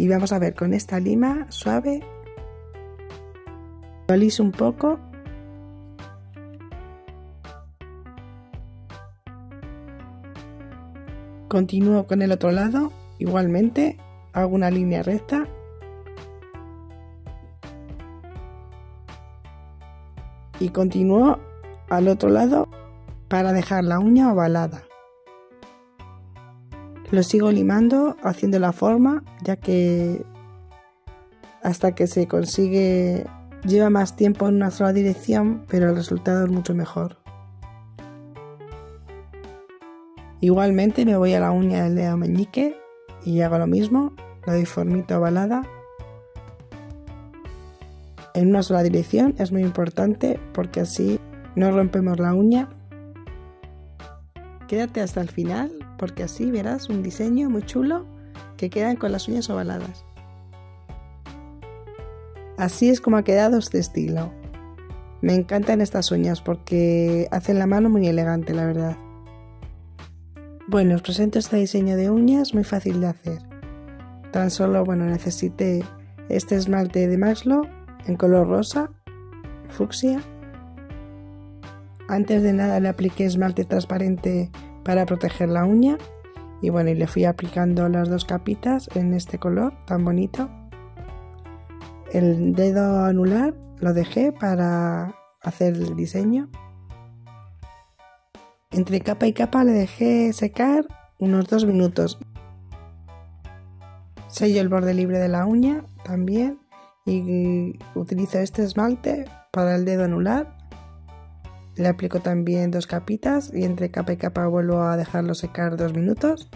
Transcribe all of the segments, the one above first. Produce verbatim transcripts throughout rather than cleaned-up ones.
Y vamos a ver con esta lima suave, lo aliso un poco. Continúo con el otro lado, igualmente, hago una línea recta. Y continúo al otro lado para dejar la uña ovalada. Lo sigo limando, haciendo la forma, ya que hasta que se consigue lleva más tiempo en una sola dirección, pero el resultado es mucho mejor. Igualmente me voy a la uña del dedo meñique y hago lo mismo, la doy formita ovalada. En una sola dirección es muy importante porque así no rompemos la uña. Quédate hasta el final porque así verás un diseño muy chulo que quedan con las uñas ovaladas. Así es como ha quedado este estilo. Me encantan estas uñas porque hacen la mano muy elegante, la verdad. Bueno, os presento este diseño de uñas muy fácil de hacer. Tan solo, bueno, necesité este esmalte de Maxlo en color rosa, fucsia. Antes de nada le apliqué esmalte transparente para proteger la uña y bueno, y le fui aplicando las dos capitas en este color tan bonito. El dedo anular lo dejé para hacer el diseño. Entre capa y capa le dejé secar unos dos minutos. Sello el borde libre de la uña también y utilizo este esmalte para el dedo anular. Le aplico también dos capitas y entre capa y capa vuelvo a dejarlo secar dos minutos.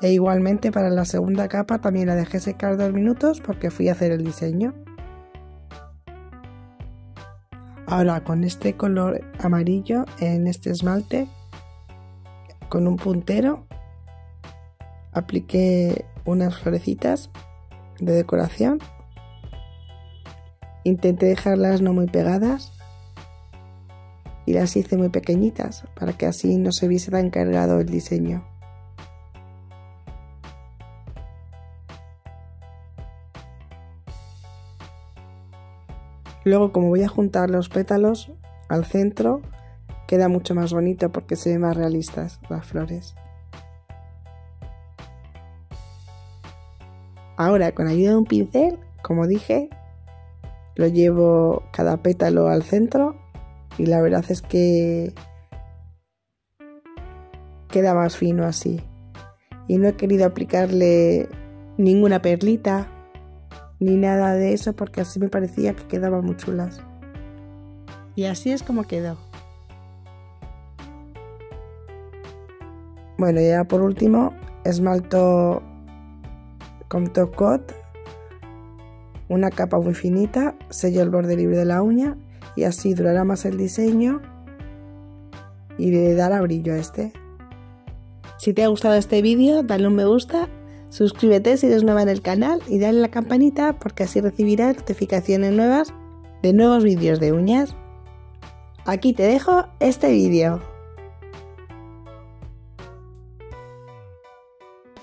E igualmente para la segunda capa también la dejé secar dos minutos porque fui a hacer el diseño. Ahora con este color amarillo en este esmalte, con un puntero, apliqué unas florecitas de decoración. Intenté dejarlas no muy pegadas y las hice muy pequeñitas para que así no se viese tan cargado el diseño. Luego, como voy a juntar los pétalos al centro, queda mucho más bonito porque se ven más realistas las flores. Ahora, con ayuda de un pincel, como dije, lo llevo cada pétalo al centro y la verdad es que queda más fino así. Y no he querido aplicarle ninguna perlita ni nada de eso porque así me parecía que quedaban muy chulas. Y así es como quedó. Bueno, ya por último, esmalto con top coat, una capa muy finita, sello el borde libre de la uña y así durará más el diseño y le dará brillo a este. Si te ha gustado este vídeo, dale un me gusta. Suscríbete si eres nueva en el canal y dale a la campanita porque así recibirás notificaciones nuevas de nuevos vídeos de uñas. Aquí te dejo este vídeo.